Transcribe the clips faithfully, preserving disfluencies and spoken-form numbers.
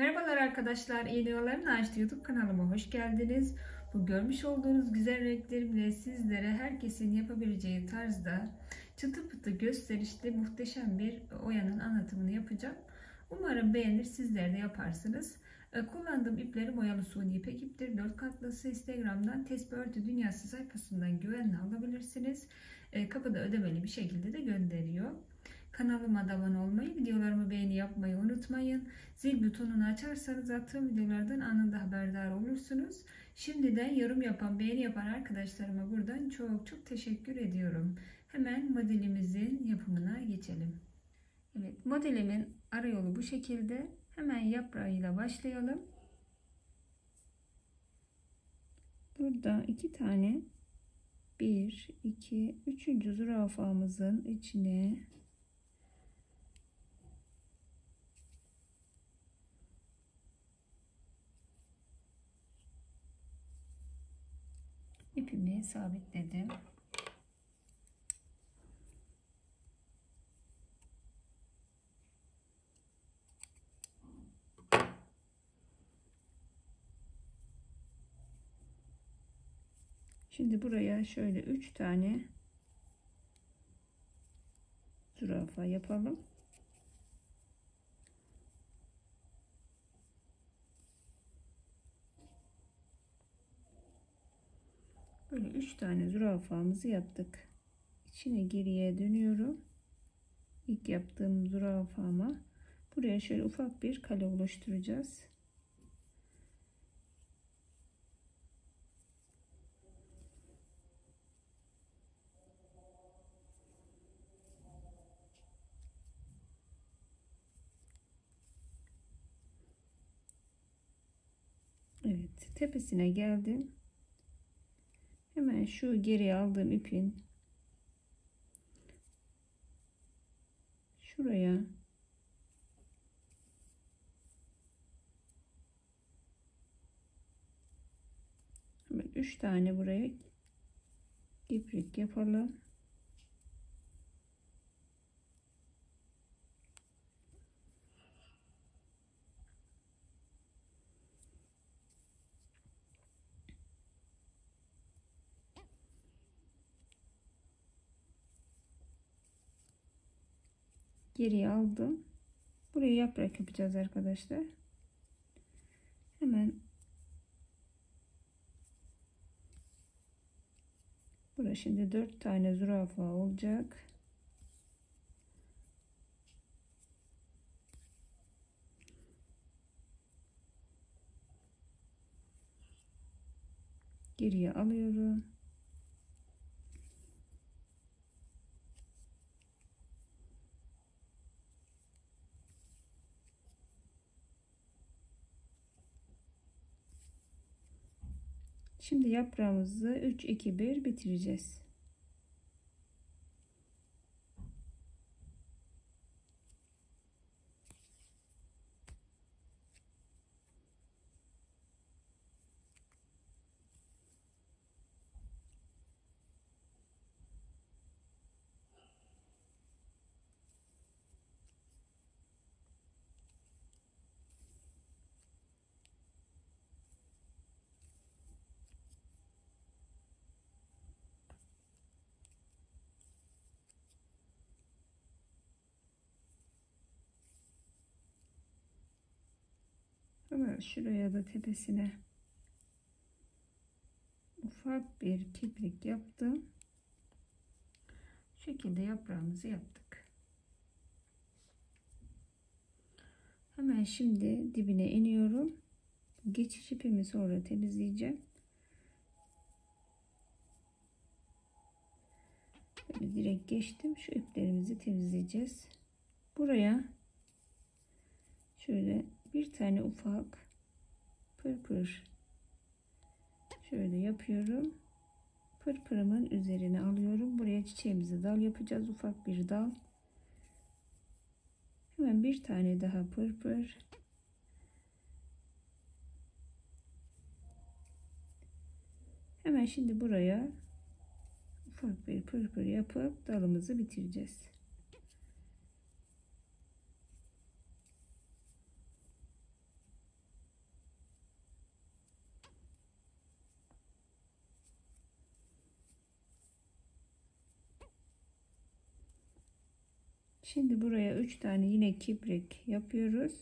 Merhabalar arkadaşlar, İğnevaların Ağaç'ta YouTube kanalıma hoş geldiniz. Bu görmüş olduğunuz güzel renklerimle sizlere herkesin yapabileceği tarzda çıtı pıtı gösterişli muhteşem bir oyanın anlatımını yapacağım. Umarım beğenir, sizler de yaparsınız. Kullandığım iplerim boyalı suni ipek iptir. dört katlısı. Instagram'dan tesbih örtü dünyası sayfasından güvenle alabilirsiniz. Kapıda ödemeli bir şekilde de gönderiyor. Kanalıma abone olmayı, videolarımı beğeni yapmayı unutmayın. Zil butonunu açarsanız attığım videolardan anında haberdar olursunuz. Şimdiden yorum yapan, beğeni yapan arkadaşlarıma buradan çok çok teşekkür ediyorum. Hemen modelimizin yapımına geçelim. Evet, modelimin arayolu bu şekilde. Hemen yaprağıyla başlayalım. Burada iki tane bir iki üçüncü zürafamızın içine ipimi sabitledim. Şimdi buraya şöyle üç tane zürafa yapalım. Böyle üç tane zürafamızı yaptık. İçine geriye dönüyorum. İlk yaptığım zürafama buraya şöyle ufak bir kale oluşturacağız. Evet, tepesine geldim. Hemen şu geriye aldığım ipin şuraya hemen üç tane buraya diprik yapalım. Geriye aldım. Buraya yaprak yapacağız arkadaşlar. Hemen burası şimdi dört tane zürafa olacak. Geriye alıyorum. Şimdi yaprağımızı üç iki bir bitireceğiz. Ama şuraya da tepesine ufak bir kiprik yaptım. Bu şekilde yaprağımızı yaptık. Hemen şimdi dibine iniyorum. Geçiş ipimi sonra temizleyeceğim. Böyle direkt geçtim. Şu iplerimizi temizleyeceğiz. Buraya şöyle bir tane ufak pırpır şöyle yapıyorum. Pırpırımın üzerine alıyorum. Buraya çiçeğimizi dal yapacağız. Ufak bir dal. Hemen bir tane daha pırpır. Hemen şimdi buraya ufak bir pırpır yapıp dalımızı bitireceğiz. Şimdi buraya üç tane yine kibrik yapıyoruz.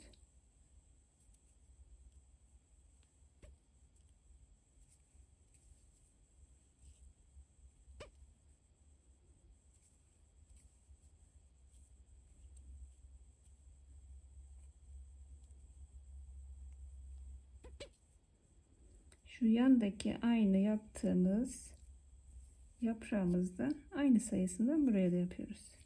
Şu yandaki aynı yaptığımız yaprağımızda aynı sayısından buraya da yapıyoruz.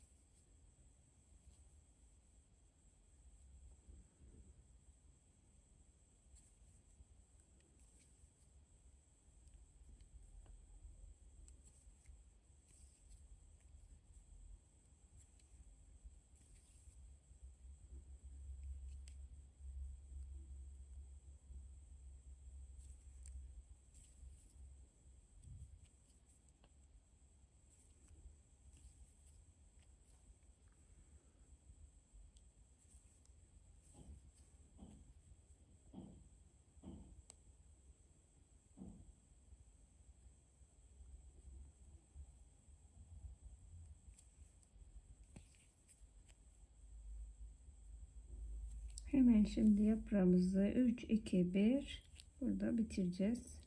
Hemen şimdi yaprağımızı üç, iki, bir burada bitireceğiz.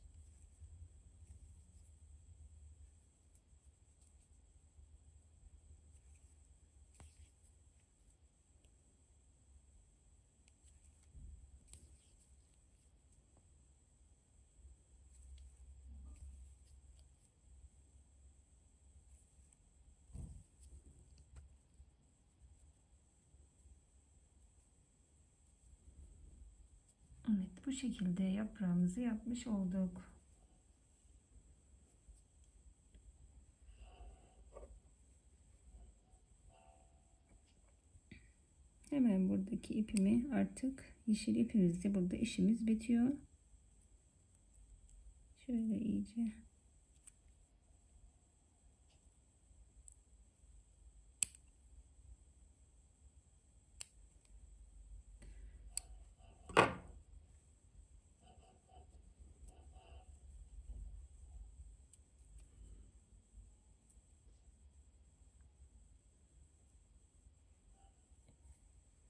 Evet, bu şekilde yaprağımızı yapmış olduk. Hemen buradaki ipimi artık yeşil ipimizle burada işimiz bitiyor. Şöyle iyice.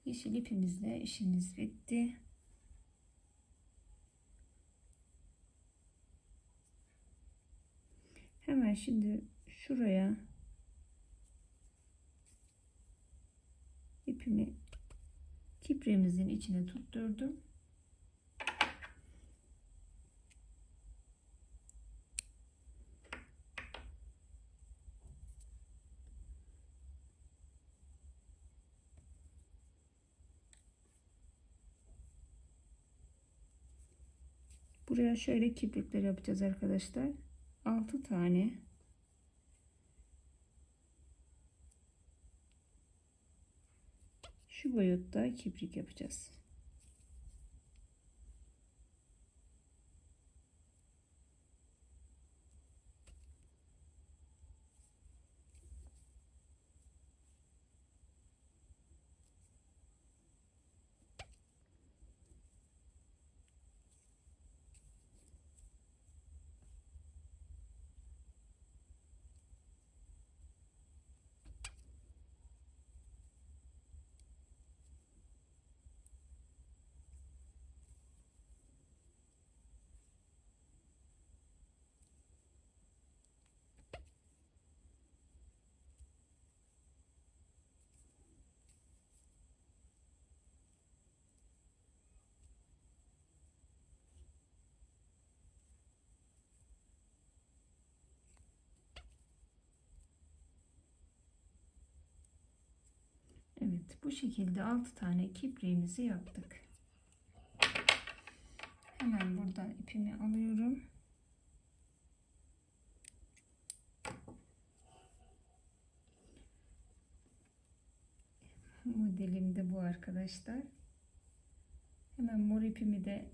Yeşil ipimizle işimiz bitti. Hemen şimdi şuraya ipimi kibriğimizin içine tutturdum. Buraya şöyle kibrikler yapacağız arkadaşlar. altı tane. Şu boyutta kibrik yapacağız. Evet, bu şekilde altı tane kibriğimizi yaptık. Hemen buradan ipimi alıyorum. Modelim de bu arkadaşlar. Hemen mor ipimi de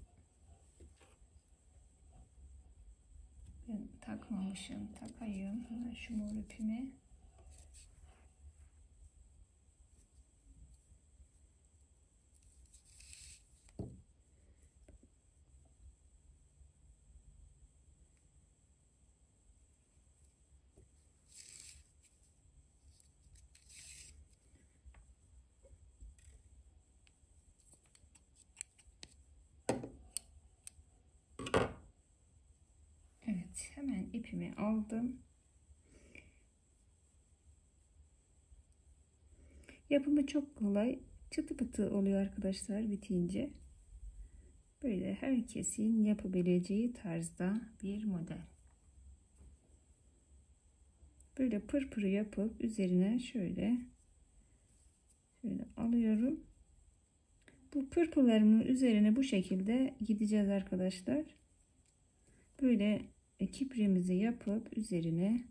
ben takmamışım, takayım. Hemen şu mor ipimi. hemen ipimi aldım. Yapımı çok kolay. Çıtı pıtı oluyor arkadaşlar bitince. Böyle herkesin yapabileceği tarzda bir model. Böyle pırpır yapıp üzerine şöyle şöyle alıyorum. Bu pırpırlarımın üzerine bu şekilde gideceğiz arkadaşlar. Böyle kiprimizi yapıp üzerine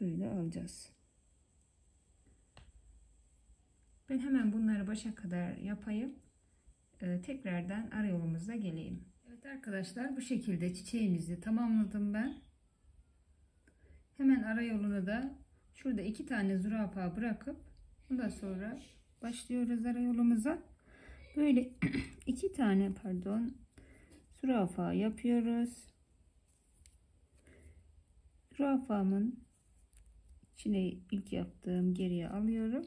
böyle alacağız. Ben hemen bunları başa kadar yapayım. Ee, tekrardan ara yolumuza geleyim. Evet arkadaşlar, bu şekilde çiçeğimizi tamamladım ben. Hemen ara yolunu da şurada iki tane zürafa bırakıp ondan sonra başlıyoruz ara yolumuza. Böyle iki tane pardon zürafa yapıyoruz. Zürafamın içine ilk yaptığım geriye alıyorum.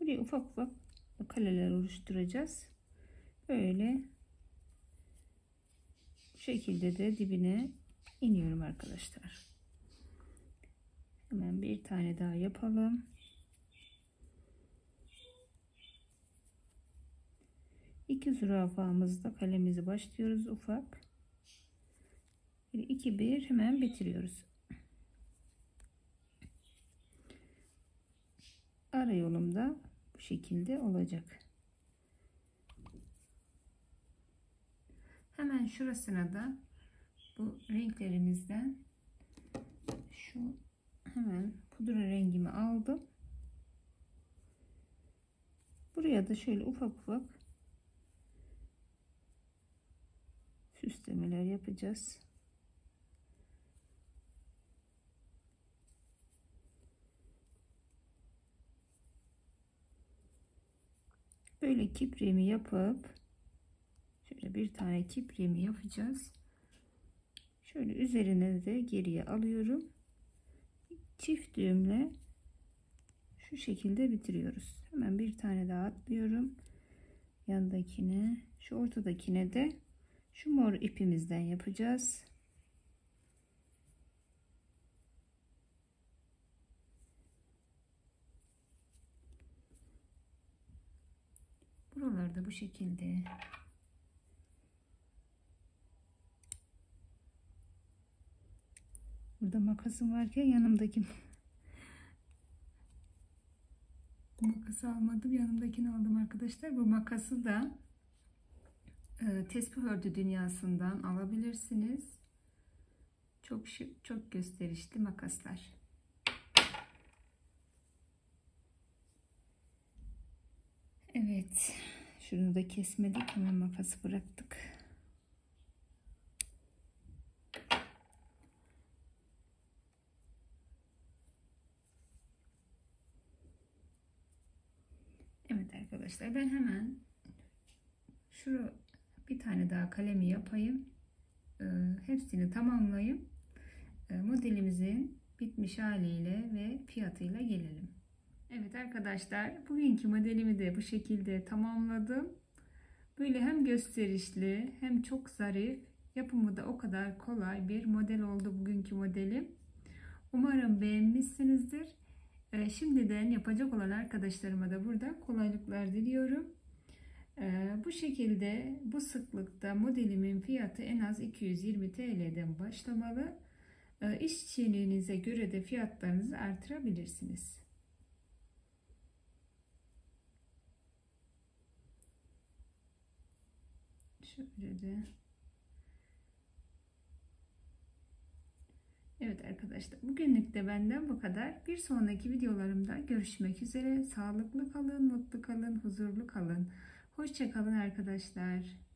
Buraya ufak ufak kaleler oluşturacağız. Böyle bu şekilde de dibine iniyorum arkadaşlar. Hemen bir tane daha yapalım. İki zürafamızda kalemizi başlıyoruz ufak. iki bir hemen bitiriyoruz. Ara yolumda bu şekilde olacak. Hemen şurasına da bu renklerimizden şu hemen pudra rengimi aldım. Buraya da şöyle ufak ufak süslemeler yapacağız. Böyle kipriğimi yapıp şöyle bir tane kipriğimi yapacağız. Şöyle üzerine de geriye alıyorum. Çift düğümle şu şekilde bitiriyoruz. Hemen bir tane daha atlıyorum. Yandakine, şu ortadakine de şu mor ipimizden yapacağız. Buralarda bu şekilde. Burada makasım varken yanımdaki makası almadım, yanımdakini aldım arkadaşlar. Bu makası da e, tesbih örtü dünyasından alabilirsiniz. Çok şık, çok gösterişli makaslar. Evet, şunu da kesmedik, hemen makası bıraktık. Evet arkadaşlar, ben hemen şuraya bir tane daha kalemi yapayım, ee, hepsini tamamlayayım, ee, modelimizin bitmiş haliyle ve fiyatıyla gelelim. Evet arkadaşlar, bugünkü modelimi de bu şekilde tamamladım. Böyle hem gösterişli hem çok zarif, yapımı da o kadar kolay bir model oldu bugünkü modelim. Umarım beğenmişsinizdir. Şimdiden yapacak olan arkadaşlarıma da burada kolaylıklar diliyorum. Bu şekilde, bu sıklıkta modelimin fiyatı en az iki yüz yirmi T L'den başlamalı. İşçiliğinize göre de fiyatlarınızı artırabilirsiniz. Şöyle de. Evet arkadaşlar, bugünlük de benden bu kadar. Bir sonraki videolarımda görüşmek üzere. Sağlıklı kalın, mutlu kalın, huzurlu kalın. Hoşça kalın arkadaşlar.